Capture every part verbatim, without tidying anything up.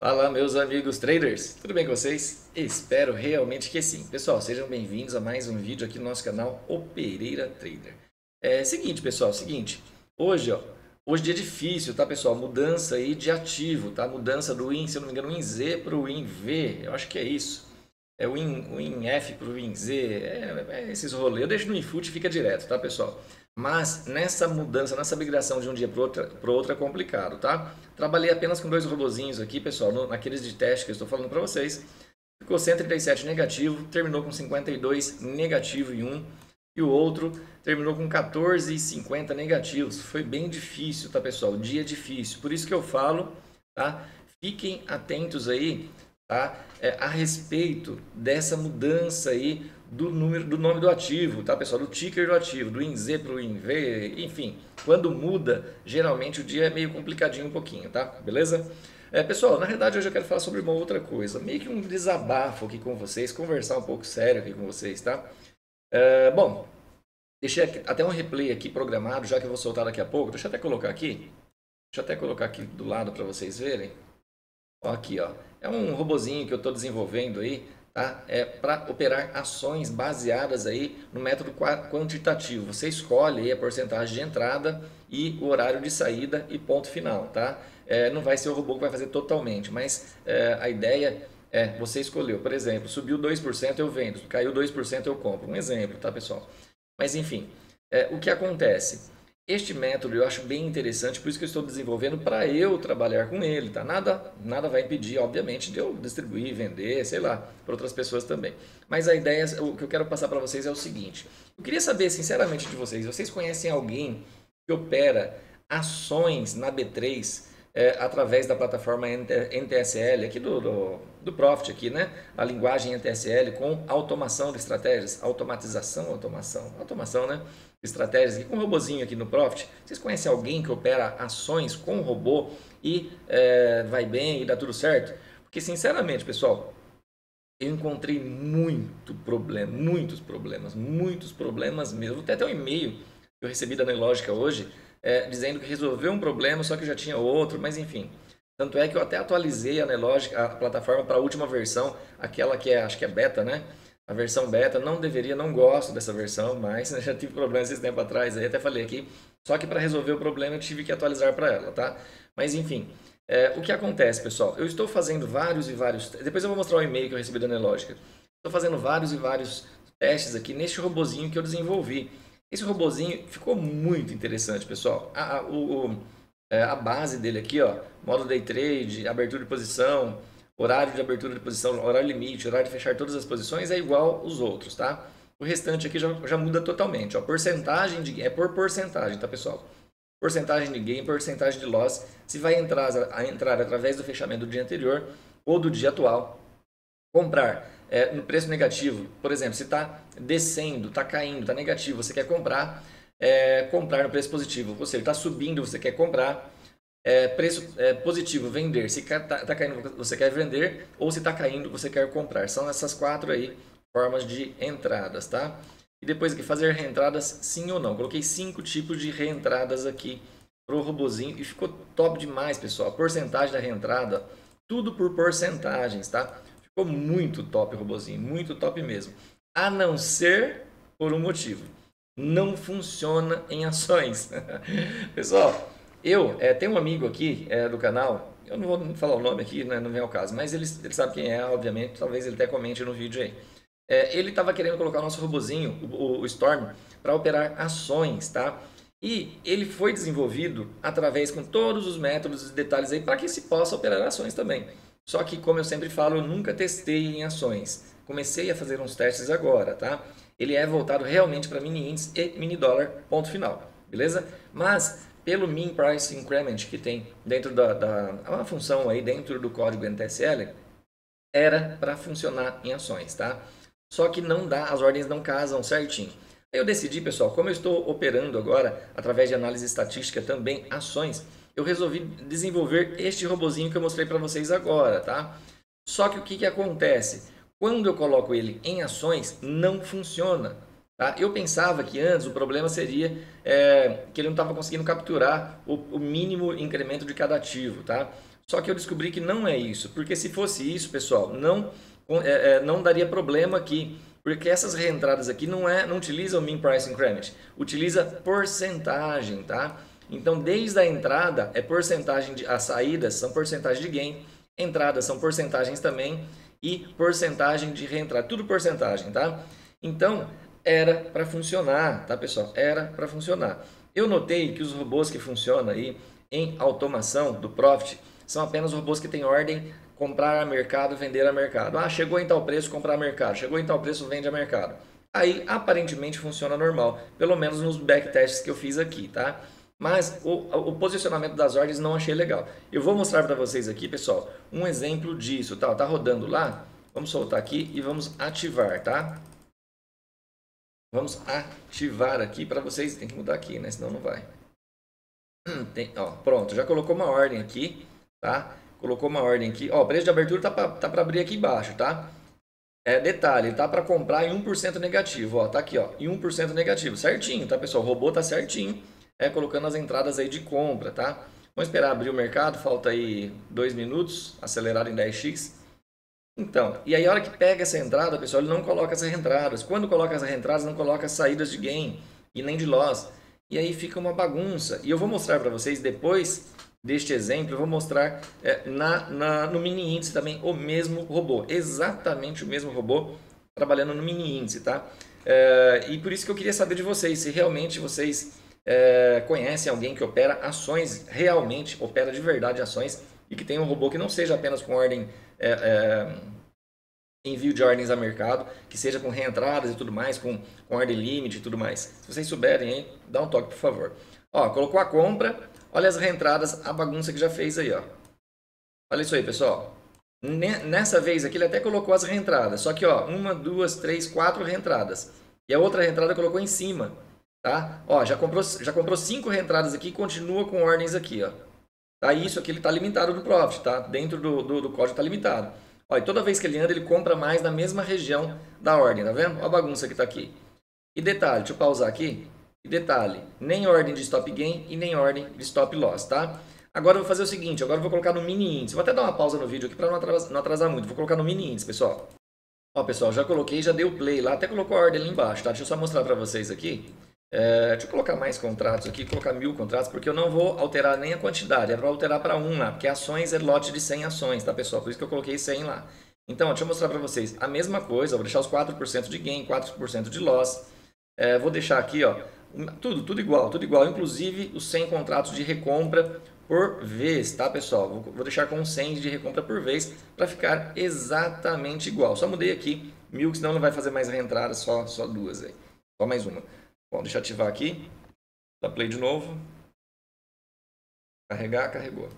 Fala, meus amigos traders, tudo bem com vocês? Espero realmente que sim. Pessoal, sejam bem-vindos a mais um vídeo aqui no nosso canal O Pereira Trader. É seguinte, pessoal, seguinte, hoje, ó, hoje dia difícil, tá, pessoal? Mudança aí de ativo, tá? Mudança do W I N, se eu não me engano, W I N Z para o W I N V, eu acho que é isso. É o W I N F para o W I N Z, é, é esses rolês. Eu deixo no WINFUT e fica direto, tá, pessoal? Mas nessa mudança, nessa migração de um dia para outra, outra é complicado, tá? Trabalhei apenas com dois robozinhos aqui, pessoal, no, naqueles de teste que eu estou falando para vocês. Ficou cento e trinta e sete negativo, terminou com cinquenta e dois negativo em um. E o outro terminou com quatorze e cinquenta negativos. Foi bem difícil, tá, pessoal? Dia difícil. Por isso que eu falo, tá? Fiquem atentos aí, tá? É, a respeito dessa mudança aí do número do nome do ativo, tá, pessoal? Do ticker do ativo, do I N Z para o I N V, enfim, quando muda, geralmente o dia é meio complicadinho um pouquinho, tá? Beleza? É, pessoal, na realidade hoje eu quero falar sobre uma outra coisa, meio que um desabafo aqui com vocês, conversar um pouco sério aqui com vocês, tá? É, bom, deixei aqui, até um replay aqui programado, já que eu vou soltar daqui a pouco. Deixa eu até colocar aqui, deixa eu até colocar aqui do lado para vocês verem. Ó, aqui, ó, é um robozinho que eu estou desenvolvendo aí, tá? É para operar ações baseadas aí no método quantitativo. Você escolhe aí a porcentagem de entrada e o horário de saída e ponto final, tá? É, não vai ser o robô que vai fazer totalmente, mas é, a ideia é você escolheu, por exemplo, subiu dois por cento eu vendo, caiu dois por cento eu compro. Um exemplo, tá, pessoal? Mas enfim, é, o que acontece? Este método eu acho bem interessante, por isso que eu estou desenvolvendo para eu trabalhar com ele, tá? Nada, nada vai impedir, obviamente, de eu distribuir, vender, sei lá, para outras pessoas também. Mas a ideia, o que eu quero passar para vocês é o seguinte. Eu queria saber, sinceramente, de vocês, vocês conhecem alguém que opera ações na B três é, através da plataforma N T S L, aqui do, do, do Profit, aqui, né? A linguagem N T S L com automação de estratégias, automatização, automação, automação, né? Estratégias aqui com um robozinho aqui no Profit. Vocês conhecem alguém que opera ações com robô e é, vai bem e dá tudo certo? Porque sinceramente, pessoal, eu encontrei muito problema, muitos problemas, muitos problemas mesmo. Até até um e-mail que eu recebi da Nelógica hoje é, dizendo que resolveu um problema, só que já tinha outro, mas enfim. Tanto é que eu até atualizei a Nelógica, a plataforma, para a última versão, aquela que é, acho que é beta, né? A versão beta, não deveria, não gosto dessa versão, mas já tive problemas esse tempo atrás, aí até falei aqui. Só que para resolver o problema eu tive que atualizar para ela, tá? Mas enfim, é, o que acontece, pessoal? Eu estou fazendo vários e vários... Depois eu vou mostrar o e-mail que eu recebi da Nelógica. Estou fazendo vários e vários testes aqui neste robozinho que eu desenvolvi. Esse robozinho ficou muito interessante, pessoal. A, a, o, o, a base dele aqui, ó, modo day trade, abertura de posição... Horário de abertura de posição, horário limite, horário de fechar todas as posições é igual os outros, tá? O restante aqui já, já muda totalmente, ó. Porcentagem de, é por porcentagem, tá, pessoal? Porcentagem de gain, porcentagem de loss. Se vai entrar, a entrar através do fechamento do dia anterior ou do dia atual. Comprar é, no preço negativo, por exemplo, se está descendo, está caindo, está negativo, você quer comprar. É, comprar no preço positivo, ou seja, está subindo, você quer comprar. É, preço é, positivo, vender, se está tá caindo você quer vender, ou se está caindo você quer comprar. São essas quatro aí formas de entradas, tá? E depois aqui, fazer reentradas sim ou não. Coloquei cinco tipos de reentradas aqui para o robozinho e ficou top demais, pessoal. A porcentagem da reentrada, tudo por porcentagens, tá? Ficou muito top o robozinho, muito top mesmo. A não ser por um motivo, não funciona em ações. Pessoal, eu é, tenho um amigo aqui é, do canal, eu não vou falar o nome aqui, né, não vem ao caso, mas ele, ele sabe quem é, obviamente, talvez ele até comente no vídeo aí. É, ele estava querendo colocar o nosso robozinho, o, o Storm, para operar ações, tá? E ele foi desenvolvido através com todos os métodos e detalhes aí para que se possa operar ações também. Só que, como eu sempre falo, eu nunca testei em ações. Comecei a fazer uns testes agora, tá? Ele é voltado realmente para mini índice e mini dólar, ponto final, beleza? Mas... pelo mean price increment que tem dentro da, da uma função aí dentro do código N T S L, era para funcionar em ações, tá? Só que não dá, as ordens não casam certinho. Eu decidi, pessoal, como eu estou operando agora através de análise estatística também ações, eu resolvi desenvolver este robozinho que eu mostrei para vocês agora, tá? Só que o que que acontece? Quando eu coloco ele em ações, não funciona. Tá? Eu pensava que antes o problema seria é, que ele não estava conseguindo capturar o, o mínimo incremento de cada ativo, tá? Só que eu descobri que não é isso, porque se fosse isso, pessoal, não, é, não daria problema aqui, porque essas reentradas aqui não, é, não utilizam Mean Price Increment, utiliza porcentagem, tá? Então, desde a entrada, é porcentagem de, as saídas são porcentagem de gain, entradas são porcentagens também e porcentagem de reentrada, tudo porcentagem, tá? Então, era para funcionar, tá, pessoal? Era para funcionar. Eu notei que os robôs que funcionam aí em automação do Profit são apenas robôs que têm ordem comprar a mercado, vender a mercado. Ah, chegou em tal preço, comprar a mercado. Chegou em tal preço, vende a mercado. Aí, aparentemente, funciona normal, pelo menos nos backtests que eu fiz aqui, tá? Mas o, o posicionamento das ordens não achei legal. Eu vou mostrar para vocês aqui, pessoal, um exemplo disso. Tá, tá rodando lá. Vamos soltar aqui e vamos ativar, tá? Vamos ativar aqui para vocês. Tem que mudar aqui, né? Senão não vai. Tem, ó, pronto, já colocou uma ordem aqui, tá? Colocou uma ordem aqui. Ó, o preço de abertura tá para tá para abrir aqui embaixo, tá? É, detalhe, tá para comprar em um por cento negativo, ó. Tá aqui, ó, em um por cento negativo. Certinho, tá, pessoal? O robô tá certinho. É, colocando as entradas aí de compra, tá? Vamos esperar abrir o mercado, falta aí dois minutos, acelerado em dez x. Então, e aí a hora que pega essa entrada, pessoal, ele não coloca as reentradas. Quando coloca as reentradas, não coloca as saídas de gain e nem de loss. E aí fica uma bagunça. E eu vou mostrar para vocês, depois deste exemplo, eu vou mostrar é, na, na, no mini índice também o mesmo robô. Exatamente o mesmo robô trabalhando no mini índice, tá? É, e por isso que eu queria saber de vocês, se realmente vocês... É, conhece alguém que opera ações, realmente opera de verdade ações e que tem um robô que não seja apenas com ordem, é, é, envio de ordens a mercado, que seja com reentradas e tudo mais, com, com ordem limite e tudo mais. Se vocês souberem, hein, dá um toque, por favor. Ó, colocou a compra, olha as reentradas, a bagunça que já fez aí, ó. Olha isso aí, pessoal. Nessa vez aqui ele até colocou as reentradas, só que ó, uma, duas, três, quatro reentradas. E a outra reentrada colocou em cima. Tá? Ó, já comprou, já comprou cinco reentradas aqui e continua com ordens aqui, ó. Tá? Isso aqui ele está limitado do Profit, tá? Dentro do, do, do código está limitado. Ó, e toda vez que ele anda, ele compra mais na mesma região da ordem, tá vendo? Ó a bagunça que está aqui. E detalhe, deixa eu pausar aqui. E detalhe, nem ordem de stop gain e nem ordem de stop loss, tá? Agora eu vou fazer o seguinte, agora eu vou colocar no mini índice. Vou até dar uma pausa no vídeo aqui para não atrasar, não atrasar muito. Vou colocar no mini índice, pessoal. Ó, pessoal, já coloquei, já dei o play lá, até colocou a ordem ali embaixo, tá? Deixa eu só mostrar para vocês aqui. É, deixa eu colocar mais contratos aqui, colocar mil contratos, porque eu não vou alterar nem a quantidade, é para alterar para um lá, porque ações é lote de cem ações, tá, pessoal? Por isso que eu coloquei cem lá. Então, deixa eu mostrar para vocês a mesma coisa, vou deixar os quatro por cento de gain, quatro por cento de loss, é, vou deixar aqui, ó, tudo, tudo igual, tudo igual, inclusive os cem contratos de recompra por vez, tá, pessoal? Vou, vou deixar com cem de recompra por vez para ficar exatamente igual. Só mudei aqui mil, senão não vai fazer mais reentrada, só, só duas aí, só mais uma. Bom, deixa eu ativar aqui, dá play de novo, carregar, carregou.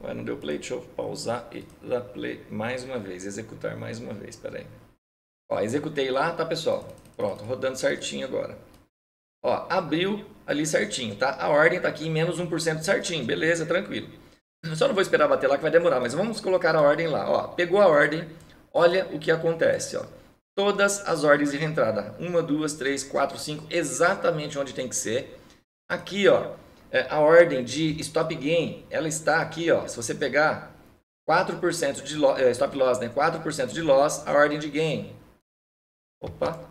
Ué, não deu play, deixa eu pausar e dar play mais uma vez, executar mais uma vez, peraí. Ó, executei lá, tá, pessoal? Pronto, rodando certinho agora. Ó, abriu ali certinho, tá? A ordem tá aqui em menos um por cento certinho, beleza, tranquilo. Só não vou esperar bater lá que vai demorar, mas vamos colocar a ordem lá, ó. Pegou a ordem, olha o que acontece, ó. Todas as ordens de reentrada, uma, duas, três, quatro, cinco, exatamente onde tem que ser. Aqui, ó, a ordem de stop gain, ela está aqui, ó. Se você pegar quatro por cento de lo- stop loss, né? quatro por cento de loss, a ordem de gain. Opa!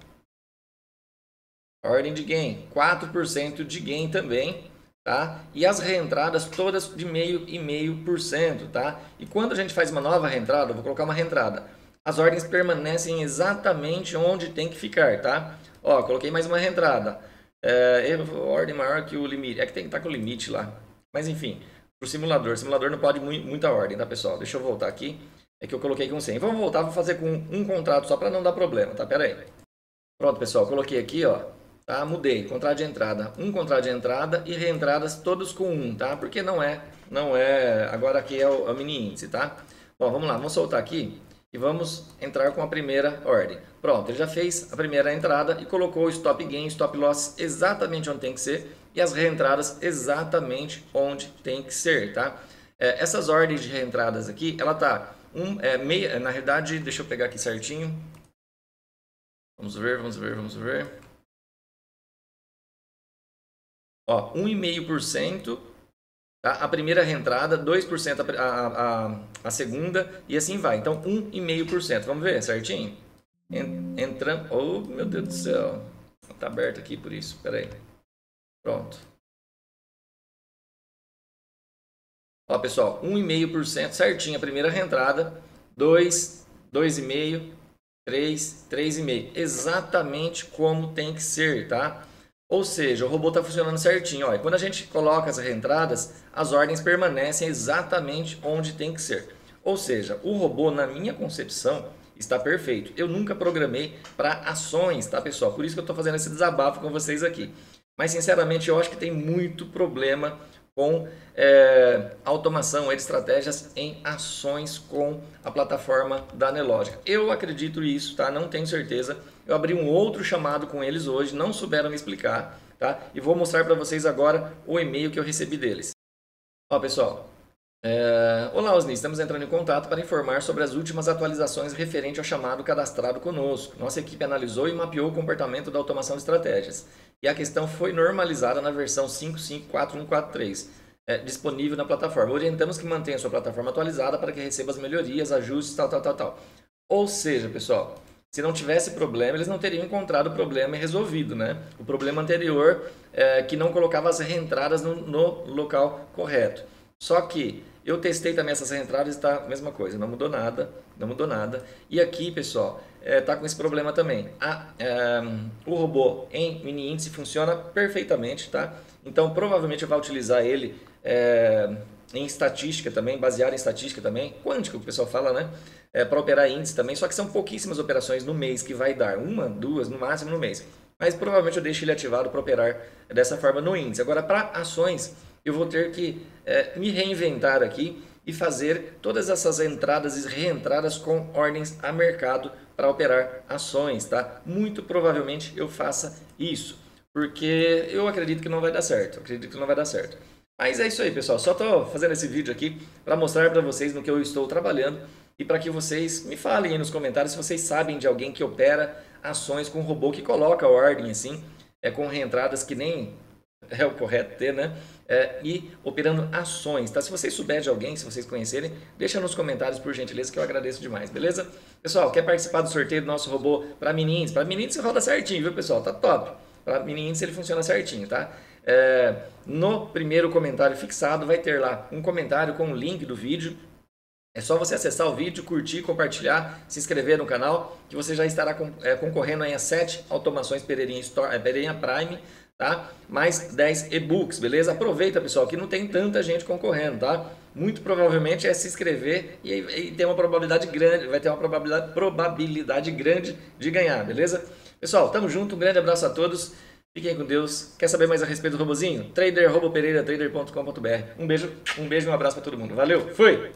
Ordem de gain, quatro por cento de gain também, tá? E as reentradas todas de meio e meio por cento, tá? E quando a gente faz uma nova reentrada, eu vou colocar uma reentrada. As ordens permanecem exatamente onde tem que ficar, tá? Ó, coloquei mais uma reentrada. É, eu, ordem maior que o limite, é que tem que estar com o limite lá. Mas enfim, pro simulador, o simulador não pode muito, muita ordem, tá, pessoal? Deixa eu voltar aqui, é que eu coloquei com cem. Vamos voltar, vou fazer com um contrato só para não dar problema, tá? Pera aí. Pronto, pessoal, coloquei aqui, ó. Tá, mudei, contrato de entrada, um contrato de entrada e reentradas todos com um, tá? Porque não é, não é, agora aqui é o, é o mini índice, tá? Bom, vamos lá, vamos soltar aqui e vamos entrar com a primeira ordem. Pronto, ele já fez a primeira entrada e colocou o stop gain, stop loss exatamente onde tem que ser e as reentradas exatamente onde tem que ser, tá? É, essas ordens de reentradas aqui, ela tá Um, é, meia, na realidade, deixa eu pegar aqui certinho. Vamos ver, vamos ver, vamos ver. Ó, um vírgula cinco por cento, tá? A primeira reentrada, dois por cento a, a, a, a segunda e assim vai. Então, um vírgula cinco por cento. Vamos ver certinho? Entrando... Oh, meu Deus do céu. Tá aberto aqui por isso. Espera aí. Pronto. Ó, pessoal, um vírgula cinco por cento certinho a primeira reentrada, dois, dois vírgula cinco por cento, três, três vírgula cinco por cento. Exatamente como tem que ser, tá? Ou seja, o robô está funcionando certinho. Ó, e quando a gente coloca as reentradas, as ordens permanecem exatamente onde tem que ser. Ou seja, o robô, na minha concepção, está perfeito. Eu nunca programei para ações, tá, pessoal? Por isso que eu estou fazendo esse desabafo com vocês aqui. Mas, sinceramente, eu acho que tem muito problema com é, automação de estratégias em ações com a plataforma da Nelógica. Eu acredito nisso, tá? Não tenho certeza. Eu abri um outro chamado com eles hoje, não souberam me explicar, tá? E vou mostrar para vocês agora o e-mail que eu recebi deles. Ó, pessoal. É... Olá, Osni, estamos entrando em contato para informar sobre as últimas atualizações referente ao chamado cadastrado conosco. Nossa equipe analisou e mapeou o comportamento da automação de estratégias. E a questão foi normalizada na versão cinco ponto cinco ponto quatro ponto um ponto quatro ponto três, é, disponível na plataforma. Orientamos que mantenha a sua plataforma atualizada para que receba as melhorias, ajustes, tal, tal, tal, tal. Ou seja, pessoal, se não tivesse problema, eles não teriam encontrado o problema e resolvido, né? O problema anterior é que não colocava as reentradas no, no local correto. Só que eu testei também essas reentradas e está a mesma coisa, não mudou nada, não mudou nada. E aqui, pessoal, está é, com esse problema também. A, é, o robô em mini índice funciona perfeitamente, tá? Então, provavelmente eu vou utilizar ele é, em estatística também, baseado em estatística também, quântica, o pessoal fala, né? É, para operar índice também, só que são pouquíssimas operações no mês que vai dar, uma, duas, no máximo no mês. Mas provavelmente eu deixo ele ativado para operar dessa forma no índice. Agora, para ações, eu vou ter que é, me reinventar aqui e fazer todas essas entradas e reentradas com ordens a mercado para operar ações, tá? Muito provavelmente eu faça isso, porque eu acredito que não vai dar certo, eu acredito que não vai dar certo. Mas é isso aí, pessoal, só estou fazendo esse vídeo aqui para mostrar para vocês no que eu estou trabalhando e para que vocês me falem aí nos comentários se vocês sabem de alguém que opera ações com robô que coloca ordem assim, é, com reentradas que nem... é o correto ter, né? É, e operando ações, tá? Se vocês souberem de alguém, se vocês conhecerem, deixa nos comentários por gentileza que eu agradeço demais, beleza? Pessoal, quer participar do sorteio do nosso robô para mini índice? Para mini índice roda certinho, viu, pessoal? Tá top! Para mini índice ele funciona certinho, tá? É, no primeiro comentário fixado vai ter lá um comentário com o link do vídeo. É só você acessar o vídeo, curtir, compartilhar, se inscrever no canal, que você já estará concorrendo aí a sete automações Pereirinha Store, Pereirinha Prime, tá? Mais dez e-books, beleza? Aproveita, pessoal, que não tem tanta gente concorrendo, tá? Muito provavelmente é se inscrever e, e tem uma probabilidade grande, vai ter uma probabilidade, probabilidade grande de ganhar, beleza? Pessoal, tamo junto, um grande abraço a todos, fiquem com Deus. Quer saber mais a respeito do robozinho? trader arroba pereira trader ponto com ponto br. Um beijo, um beijo e um abraço pra todo mundo. Valeu, fui!